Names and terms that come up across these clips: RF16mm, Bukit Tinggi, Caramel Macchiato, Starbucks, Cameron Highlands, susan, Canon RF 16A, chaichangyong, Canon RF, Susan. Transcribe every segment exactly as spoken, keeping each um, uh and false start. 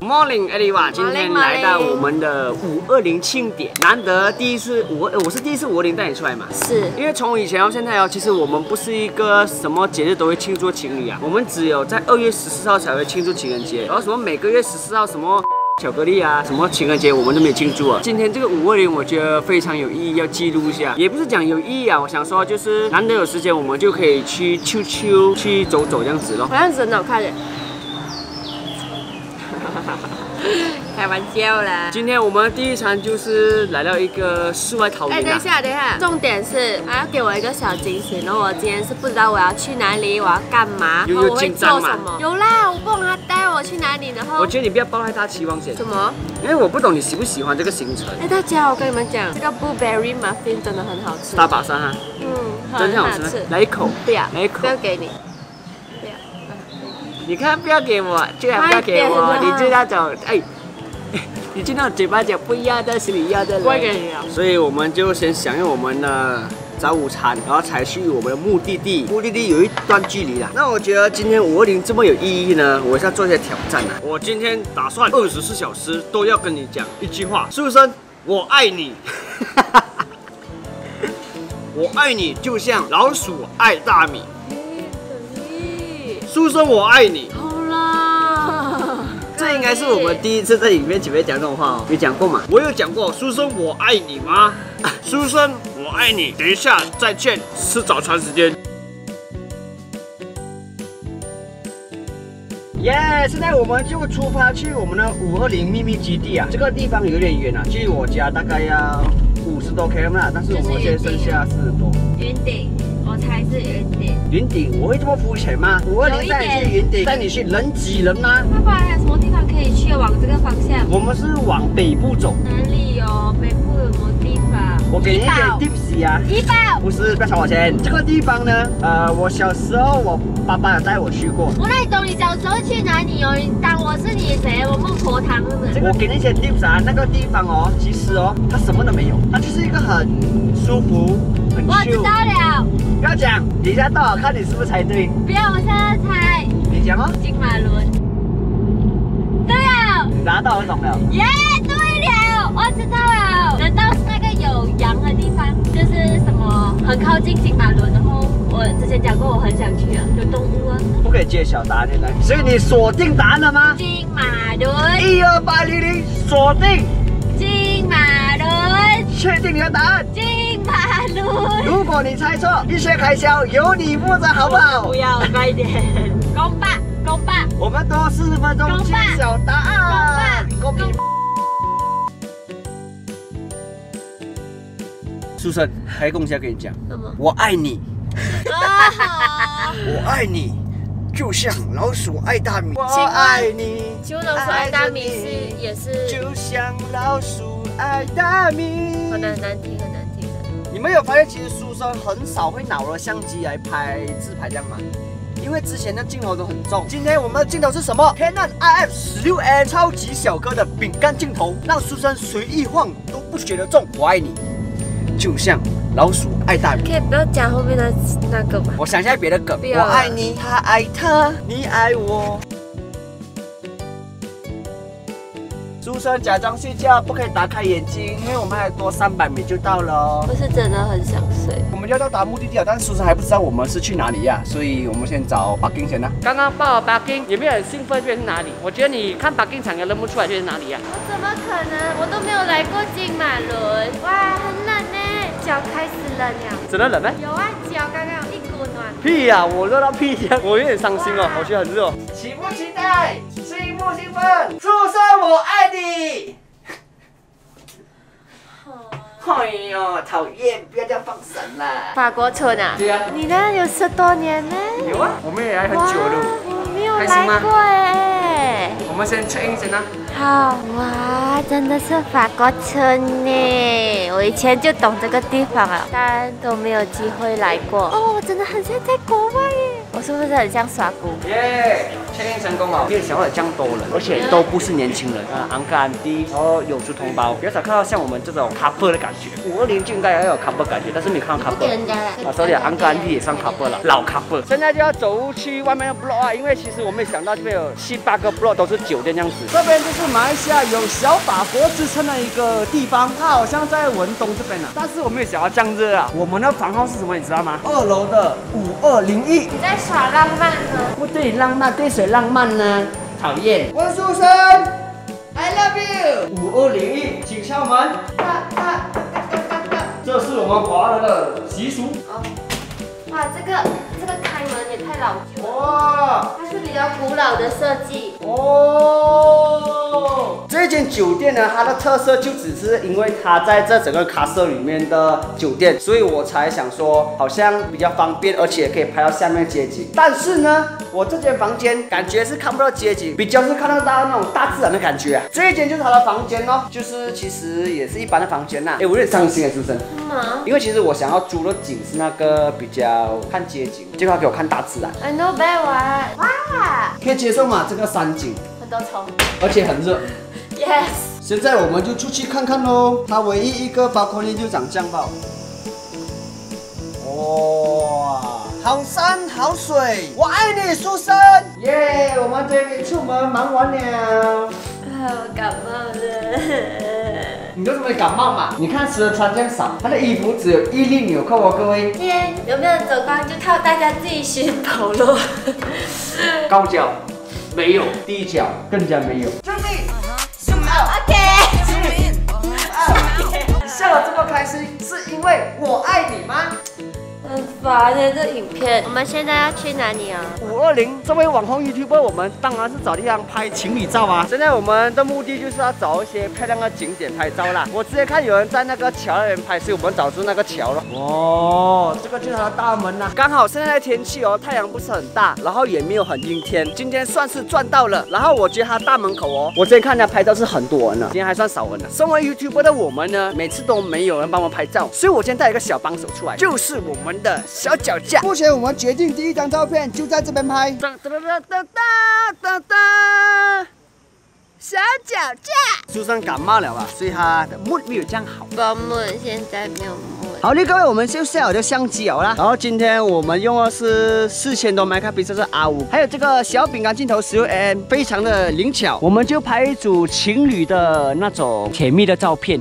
Morning everyone， 今天来到我们的五二零庆典，难得第一次五二，我是第一次五二零带你出来嘛，是因为从以前到现在哦，其实我们不是一个什么节日都会庆祝情侣啊，我们只有在二月十四号才会庆祝情人节，然后什么每个月十四号什么。 巧克力啊，什么情人节我们都没庆祝啊。今天这个五二零我觉得非常有意义，要记录一下。也不是讲有意义啊，我想说就是难得有时间，我们就可以去秋秋去走走这样子咯。好像真的好看耶。开玩笑啦！今天我们第一餐就是来到一个世外桃源、啊。哎，等一下，等一下，重点是还要给我一个小惊喜。然后我今天是不知道我要去哪里，我要干嘛，然后我会做什么。有啦，我不懂他带我去哪里，然后我觉得你不要抱太大期望先。什么？因为我不懂你喜不喜欢这个行程。哎，大家，我跟你们讲，这个 blueberry muffin 真的很好吃。大把上哈。嗯，真的好吃。来一口。不要，来一口。不要给你。 你看，不要给我，居然不要给我，你就那种哎，你就那种嘴巴讲不要的，心里要的人。不给你啊！所以我们就先享用我们的早午餐，然后才去我们的目的地。目的地有一段距离啦。那我觉得今天五二零这么有意义呢，我是要做一些挑战啦。我今天打算二十四小时都要跟你讲一句话：苏珊，我爱你。我爱你，就像老鼠爱大米。 苏珊，我爱你。好啦，这应该是我们第一次在里面前面讲这种话哦。你讲过吗？我有讲过，苏珊，我爱你吗？苏珊，我爱你。等一下再见，吃早餐时间。耶！ Yeah, 现在我们就出发去我们的五二零秘密基地啊。这个地方有点远啊，距我家大概要五十多 K M 啦，但是我们现在剩下四十多。云顶。 我才是云顶，云顶我会这么肤浅吗？我带你去云顶，带你去人挤人吗？爸爸还有什么地方可以去？往这个方向，我们是往北部走。哪里哦？北部有什么地方？我给你一点 tips 啊。提包。不是，不要吵我先。这个地方呢，呃，我小时候我爸爸有带我去过。我哪懂你小时候去哪里哦？你当我是你谁？我孟婆汤是不是？我给你一些 tips 啊，那个地方哦，其实哦，它什么都没有，它就是一个很舒服。 我知道了，不要讲，等一下到我看你是不是猜对。不要，我现在猜。你讲哦。金马伦。对了。拿到我懂了。耶， yeah, 对了，我知道了。难道是那个有羊的地方？就是什么很靠近金马伦，然后我之前讲过我很想去啊，有动物啊。不可以揭晓答案来，所以你锁定答案了吗？金马伦。一二八零零，锁定。金马伦。确定你的答案。金。 如果你猜错，一些开销由你负责，好不好？不要，快一点！公爸，公爸，我们多四十分钟揭晓答案。公爸，公爸，苏珊，开共享跟你讲，我爱你，我爱你，就像老鼠爱大米。我爱你，就老鼠爱大米是也是，就像老鼠爱大米。好难难听，很难。 你们有发现，其实苏珊很少会拿我的相机来拍自拍这样吗？因为之前的镜头都很重。今天我们的镜头是什么 ？Canon R F 十六 A 超级小哥的饼干镜头，让苏珊随意晃都不觉得重。我爱你，就像老鼠爱大米。可以不要讲后面的那个吗？我想一下别的梗。我爱你，他爱他，你爱我。 苏珊假装睡觉，不可以打开眼睛，因为我们还多三百米就到了。我是真的很想睡。我们要到达目的地了，但是苏珊还不知道我们是去哪里呀、啊，所以我们先找parking先啦、啊。刚刚报了parking，有没有很兴奋？这是哪里？我觉得你看parking场也认不出来这是哪里呀、啊。我怎么可能？我都没有来过金马伦。哇，很冷呢，脚开始冷了。真的冷吗？有啊，脚刚刚有一股暖。屁呀、啊，我热到屁呀、啊，我有点伤心哦，我觉得很热。期不期待？兴不兴奋？苏珊，我爱你。哎呦，讨厌！不要这样放神啦。法国村啊？对啊。你那有十多年呢？有啊，我们也来很久了。我没有来过哎。我们先 check in 先啊。好哇，真的是法国村呢！我以前就懂这个地方啊，但都没有机会来过。哦，真的很像在国外耶。我是不是很像耍姑？耶。确定成功哦！因为小孩这样多人，而且都不是年轻人，啊，昂哥、安迪，然后有族同胞，比较少看到像我们这种 couple 的感觉。五二零就应该要有 couple 感觉，但是没看到 couple。啊，所以昂哥、安迪也算 couple 了，老 couple。现在就要走去外面的 block 啊，因为其实我没想到这边有七八个 block 都是酒店这样子。这边就是马来西亚有小法国之称的一个地方，它好像在文东这边呢、啊，但是我没有想到这样子啊。我们的房号是什么？你知道吗？二楼的五二零一。你在耍浪漫呢？不对，浪漫对谁？ 浪漫呢？讨厌。我是 susan，I love you。五二零一，请敲门。这是我们华人的习俗。哦。哇，这个这个开门也太老旧了。哇。它是比较古老的设计。哦。这间酒店呢，它的特色就只是因为它在这整个卡舍里面的酒店，所以我才想说，好像比较方便，而且可以拍到下面街景。但是呢， 我这间房间感觉是看不到街景，比较是看到大那种大自然的感觉、啊。这一间就是他的房间哦，就是其实也是一般的房间呐、啊。哎，我有点伤心啊，是不是？因为其实我想要租的景是那个比较看街景，结果他给我看大自然。I know very well。哇，可以接受嘛？这个山景很多虫，而且很热。Yes。现在我们就出去看看喽。它唯一一个包括力就长这样吧。哇！ 好山好水，我爱你，苏珊。耶，我们这里出门忙完了。啊，我感冒了。你为什么感冒嘛？你看吃的穿这样少，他的衣服只有一粒纽扣哦，各位。今天有没有走光就靠大家自己寻宝咯。高脚没有，低脚更加没有。注意 ，zoom out，OK。zoom out，OK。你笑得这么开心，是因为我爱你吗？ 很烦的这影片，我们现在要去哪里啊？五二零，作为网红 YouTuber， 我们当然是找地方拍情侣照啊。现在我们的目的就是要找一些漂亮的景点拍照啦。我之前看有人在那个桥那边拍，所以我们找出那个桥了。哦，这个就是它的大门啦、啊。刚好现在的天气哦，太阳不是很大，然后也没有很阴天，今天算是赚到了。然后我觉得它大门口哦，我之前看人家拍照是很多人了，今天还算少人了。身为 YouTuber 的我们呢，每次都没有人帮我拍照，所以我今天带一个小帮手出来，就是我们 的小脚架。目前我们决定第一张照片就在这边拍。哒哒哒哒哒哒哒，小脚架。susan感冒了吧，所以她的 mood 没有这样好。我 mood 现在没有 mood。好嘞，各位，我们就下好的相机好啦。然后今天我们用的是四千多 megapixel 的 R 五， 还有这个小饼干镜头 十六 M， 非常的灵巧。我们就拍一组情侣的那种甜蜜的照片。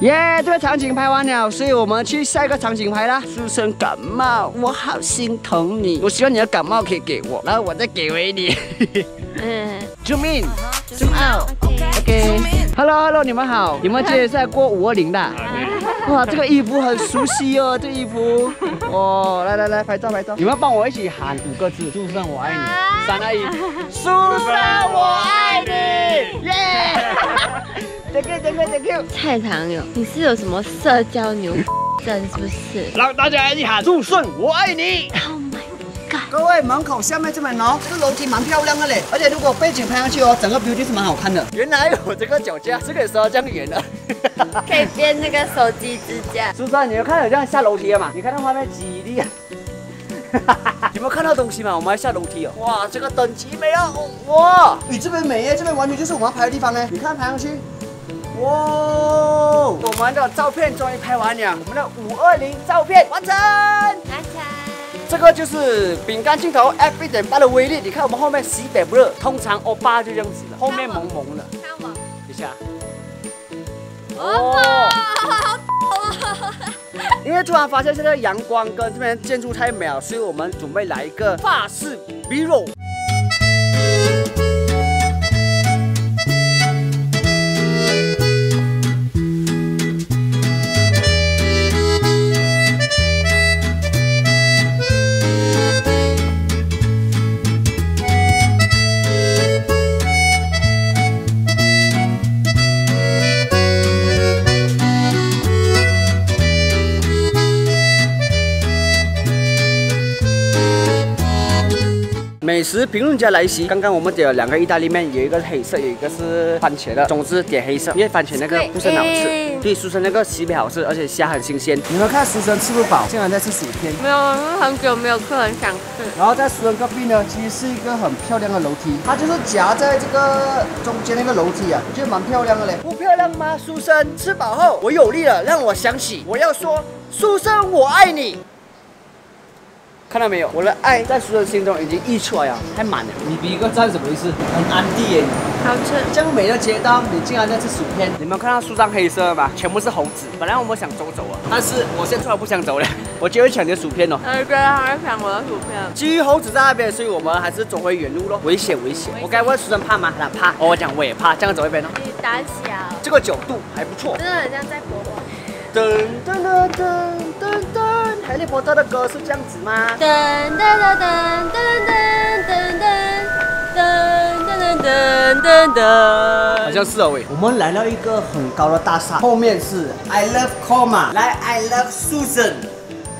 耶， yeah， 这个场景拍完了，所以我们去下一个场景拍啦。susan感冒，我好心疼你。我希望你的感冒可以给我，然后我再给回你。嗯，zoom in， zoom out，OK。Hello Hello， 你们好，你们今天在过五二零的？啊、哇，这个衣服很熟悉哦，这衣服。哦，来来来，拍照拍照。你们帮我一起喊五个字 ：susan我爱你。三二一 ，susan我爱你。耶！ Thank you, thank you, thank you。蔡唐友，你是有什么社交牛症是不是？让大家一起喊：susan，我爱你。Oh my god！ 各位，门口下面这边哦，这个楼梯蛮漂亮的嘞，而且如果背景拍上去哦，整个 beauty 是蛮好看的。原来我这个脚架是可以收到这样远的。可以变那个手机支架。susan，你有看到有这样下楼梯嘛？你看到画面几厉害。 你们看到东西吗？我们要下楼梯哦。哇，这个等级美啊！哇，你这边美耶，这边完全就是我们要拍的地方哎。你看拍上去，哇！我们的照片终于拍完了，我们的五二零照片完成。完成。这个就是饼干镜头 f 一点八 的威力。你看我们后面西北不热，通常欧巴就这样子的，后面萌萌的。看我。等下。哦。好抖啊！ 因为突然发现现在阳光跟这边建筑太美了，所以我们准备来一个法式 B-roll。每美食评论家来袭。刚刚我们点了两个意大利面，有一个黑色，有一个是番茄的。总之点黑色，因为番茄那个不是很好吃，对，苏珊那个西北好吃，而且虾很新鲜。你们看苏珊吃不饱，竟然在吃薯片。没有，因为很久没有客人想吃。然后在苏珊隔壁呢，其实是一个很漂亮的楼梯，它就是夹在这个中间那个楼梯啊，我觉得蛮漂亮的嘞。不漂亮吗？苏珊吃饱后，我有力了，让我想起我要说，苏珊我爱你。 看到没有，我的爱在苏珊心中已经溢出来了，太满了。你比一个赞什么意思？很安逸耶。好吃。这么美的街道，你竟然在吃薯片？你们看到树上黑色的吗？全部是猴子。本来我们想走走啊，但是我现在突然不想走了，我就会抢你的薯片哦。我觉得他会抢我的薯片。基于猴子在那边，所以我们还是走回原路咯。危险危险！我该问苏珊怕吗？他怕。哦，我讲我也怕，这样走一边哦。你胆小。这个角度还不错。真的很像在国外。噔噔噔噔噔噔。 哈利波特的歌是这样子吗？噔噔噔噔噔噔噔噔噔噔噔噔，好像是哦喂。我们来到一个很高的大厦，后面是 I love Coma， 来 I love Susan。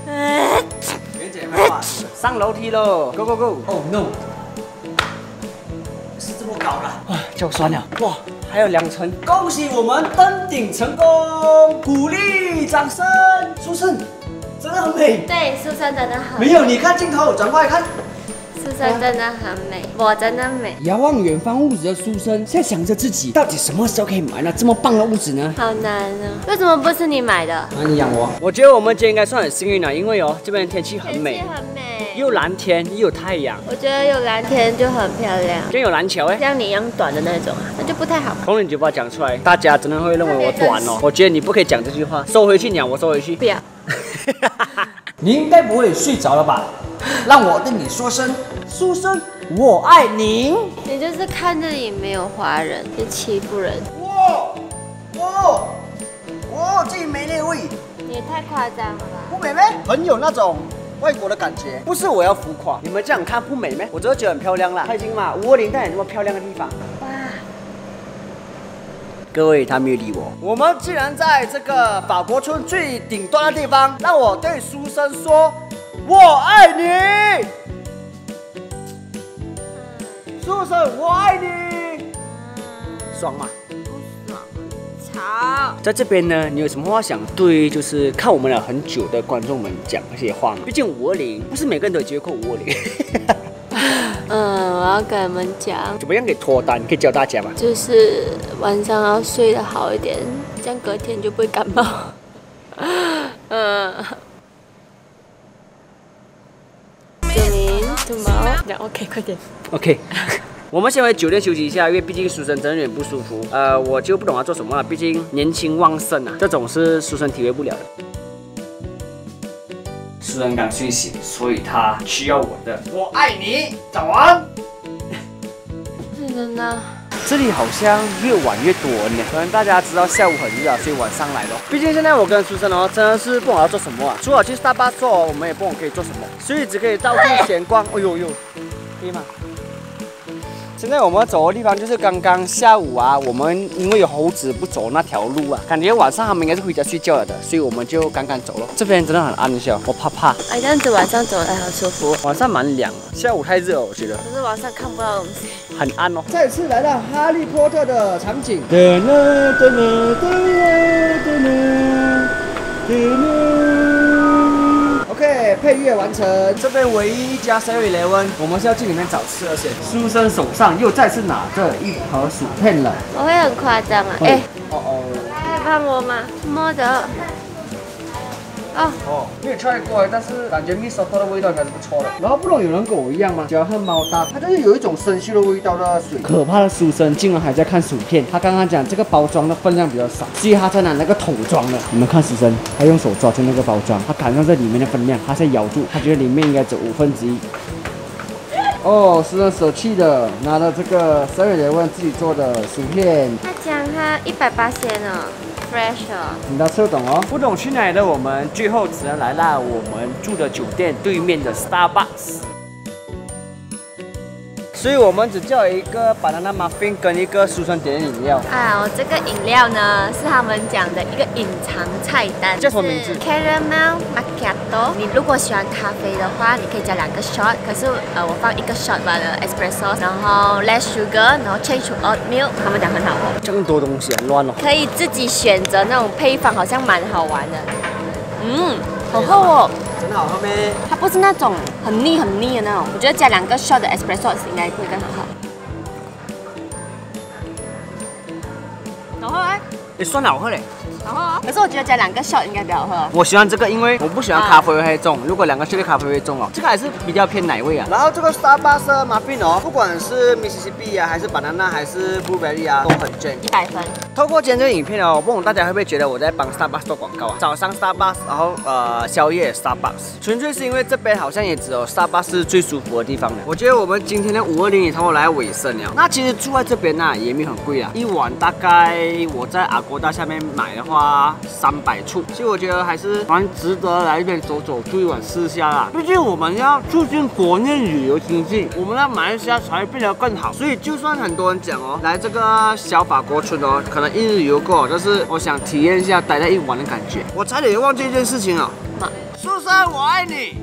袁姐快跑，上楼梯喽 ！Go go go！ Oh no！ 是这么高的，哇，脚酸了，哇。 还有两层，恭喜我们登顶成功，鼓励掌声。苏珊真的很美，对，苏珊真的很美。没有，你看镜头，转过来看。 苏珊真的很美，我真的美。遥望远方物质的苏珊，现在想着自己到底什么时候可以买到这么棒的物质呢？好难啊！为什么不是你买的？那、啊、你养我？我觉得我们今天应该算很幸运了，因为哦，这边的天气很美，天气很美，又蓝天又有太阳。我觉得有蓝天就很漂亮，就有蓝桥哎，像你一样短的那种啊，那就不太好。从你嘴巴讲出来，大家真的会认为我短哦。我觉得你不可以讲这句话，收回去鸟，我收回去。不要。你应该不会睡着了吧？ 让我对你说声，苏珊，我爱你。你就是看这里没有华人就欺负人。哇哇哇，这里没那味。你也太夸张了吧？不美咩？很有那种外国的感觉。不是我要浮夸，你们这样看不美咩？我真的觉得很漂亮啦。开心嘛，五二零带你这么漂亮的地方。哇！各位，他没有理我。我们既然在这个法国村最顶端的地方，让我对苏珊说。 我爱你，苏珊，我爱你，爽吗？不爽，吵。在这边呢，你有什么话想对，就是看我们了很久的观众们讲那些话吗？毕竟五二零不是每个人都有机会过五二零。嗯，我要跟你们讲，怎么样给脱单？可以教大家吗？就是晚上要睡得好一点，这样隔天就不会感冒。嗯。 OK， 快点。OK， 我们先回酒店休息一下，因为毕竟苏珊真的有点不舒服。呃，我就不懂要做什么了，毕竟年轻旺盛啊，这种是苏珊体会不了的。苏珊刚睡醒，所以她需要我的“我爱你”。早安。真的呢？这里好像越晚越多呢，可能大家知道下午很热啊，所以晚上来咯。毕竟现在我跟苏珊哦，真的是不懂要做什么啊，除了去Starbucks做，我们也不懂可以做什么。 所以只可以到处闲逛，哎呦呦，可以吗？现在我们走的地方就是刚刚下午啊，我们因为有猴子不走那条路啊，感觉晚上他们应该是回家睡觉了的，所以我们就刚刚走了。这边真的很安静，我怕怕。哎，这样子晚上走还好舒服，晚上蛮凉的，下午太热了，我觉得。可是晚上看不到东西，很暗哦。再次来到哈利波特的场景。噔噔噔噔噔噔噔噔。 OK， 配乐完成。这边唯一一家 seven eleven， 我们是要进里面找吃的。苏珊手上又再次拿着一盒薯片了。我会很夸张啊！哎，哦哦，可以帮我吗？摸着。哦哦，没有 try 过，但是感觉 miso 的味道应该是不错的。然后不懂有人跟我一样吗？喜欢喝猫大，它就是有一种生锈的味道的水。可怕的苏珊竟然还在看薯片。他刚刚讲这个包装的分量比较少，所以他才拿那个桶装的。你们看苏珊，他用手抓住那个包装，他赶上这里面的分量，他才咬住。他觉得里面应该只有五分之一。哦，苏珊舍弃的，拿了这个seven eleven自己做的薯片。他讲他一百八仙哦。 你倒是懂哦，不懂去哪里的我们，最后只能来到我们住的酒店对面的 Starbucks， 所以我们只叫了一个 banana muffin 跟一个苏珊点的饮料。啊，我这个饮料呢是他们讲的一个隐藏菜单，叫什么名字 ？Caramel Macchiato。Macchiato。你如果喜欢咖啡的话，你可以加两个 shot， 可是呃我放一个 shot 完了 espresso， 然后 less sugar， 然后 change to oat milk。他们讲很好喝，这么多东西很乱哦。可以自己选择那种配方，好像蛮好玩的。嗯，好喝哦。 很好喝咩？它不是那种很腻很腻的那种，我觉得加两个 shot 的 espresso 应该会更好喝。好喝哎、欸，也算好喝嘞。好喝啊、哦！可是我觉得加两个 shot 应该比较好喝。我喜欢这个，因为我不喜欢咖啡味重。啊、如果两个 shot 的咖啡味重哦，这个还是比较偏奶味啊。然后这个 Starbucks 马芬哦，不管是 Mississippi 啊，还是 banana 还是 blueberry 啊，都很正。一百分。 透过今天这个影片哦，我不懂大家会不会觉得我在帮 Starbucks 做广告啊？早上 Starbucks， 然后呃宵夜 Starbucks， 纯粹是因为这边好像也只有 Starbucks 是最舒服的地方了。我觉得我们今天的五二零也差不多来尾声了。那其实住在这边呢、啊、也没有很贵啊，一晚大概我在阿哥大下面买的话三百出，所以我觉得还是蛮值得来这边走走住一晚试一下啦。毕竟我们要促进国内旅游经济，我们的马来西亚才会变得更好。所以就算很多人讲哦，来这个小法国村哦，可 一日游过，但是我想体验一下待在一晚的感觉。我差点忘记一件事情了，susan，我爱你。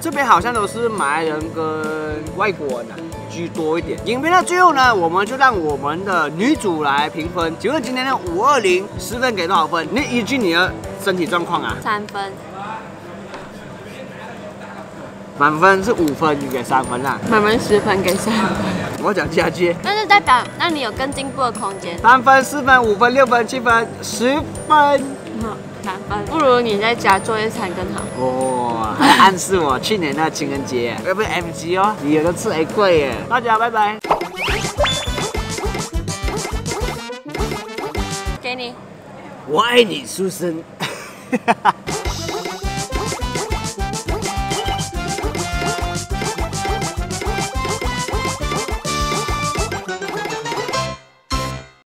这边好像都是马来人跟外国人、啊、居多一点。影片的最后呢，我们就让我们的女主来评分。请问今天的五二零十分给多少分？你依据你的身体状况啊，三分。 满分是五分，你给三分啦。满分十分给三分。我讲下去。但是代表，那你有更进步的空间。三分、四分、五分、六分、七分、十分。嗯，三分。不如你在家做一餐更好。哦，还暗示我去年那情人节要不要 M G 哦？你有的吃还贵耶。大家拜拜。给你。我爱你，susan。